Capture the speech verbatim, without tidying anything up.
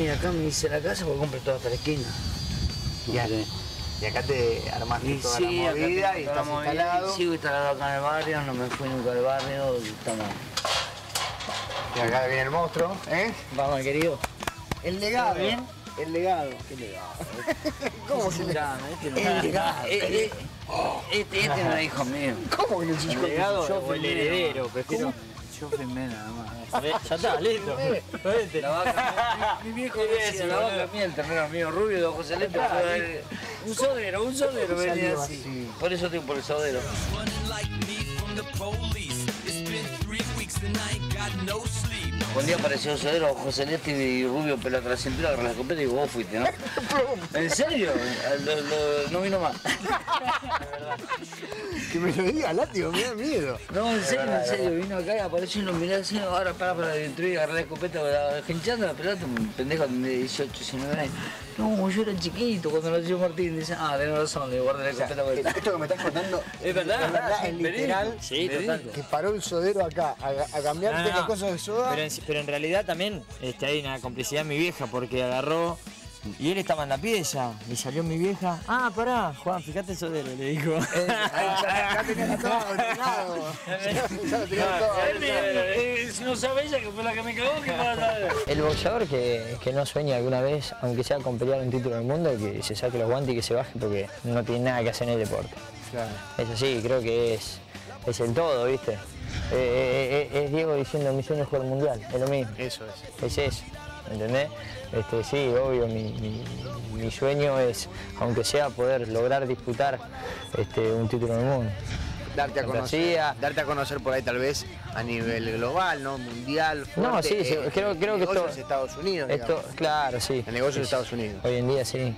y acá me hice la casa porque compré toda esta esquina. Y, okay. a, y acá te armaste y toda sí, la movida y estamos instalados. Sigo instalado acá en el barrio, no me fui nunca al barrio y estamos. Y acá viene el monstruo, ¿eh? Vamos, querido. El legado, bien? El legado. ¿Qué legado? ¿Cómo se le llama? El legado. Este, este no es hijo mío. ¿Cómo que no es hijo mío? El legado o el heredero, prefiero. Yo primero, nada más. Ya está, listo. Vente. La vaca. Mi viejo decía, la vaca mía, el terreno mío rubio, don José Leto. Un sodero, un sodero venía así. Por eso estoy por el sodero. Un día apareció un sodero, ojos celestes y rubio, pelo atrás cintura, agarré la escopeta y digo, vos fuiste, ¿no? ¿En serio? Lo, lo, no vino más. De verdad. Que me lo diga, látigo, me da miedo. No, en serio, en serio, vino acá y apareció y lo miré así, ahora para para destruir y agarré la escopeta, hinchando la pelota, un pendejo de dieciocho, diecinueve años. No, yo era chiquito cuando nació Martín, dice, ah, tenés razón, le guardé la escopeta por el... Esto que me estás contando es verdad, es literal, sí, total. Que paró el sodero acá, a, a cambiarte las cosas de soda. Pero en, pero en realidad también este, hay una complicidad en mi vieja, porque agarró y él estaba en la pieza, y salió mi vieja, ah, pará, Juan, fíjate el sodero, le dijo. Eh, ahí ya, ya tenías todo ordenado. Ya lo tenías todo ordenado. Si no sabe ella que fue la que me cagó, ¿qué pasa? El boxeador que, que no sueña alguna vez, aunque sea con pelear un título del mundo, que se saque los guantes y que se baje porque no tiene nada que hacer en el deporte. Claro. Eso sí, creo que es, es el todo, ¿viste? Eh, eh, eh, es Diego diciendo, mi sueño es jugar mundial, es lo mismo. Eso es. Es eso. ¿Entendés? Este, sí, obvio, mi, mi, mi sueño es, aunque sea, poder lograr disputar este, un título del mundo. Darte a conocer, darte a conocer por ahí tal vez a nivel global, ¿no? Mundial, fuerte, no, sí, sí eh, creo, creo que esto... El negocio de Estados Unidos, esto, claro, sí. El negocio de Estados Unidos. Hoy en día, sí.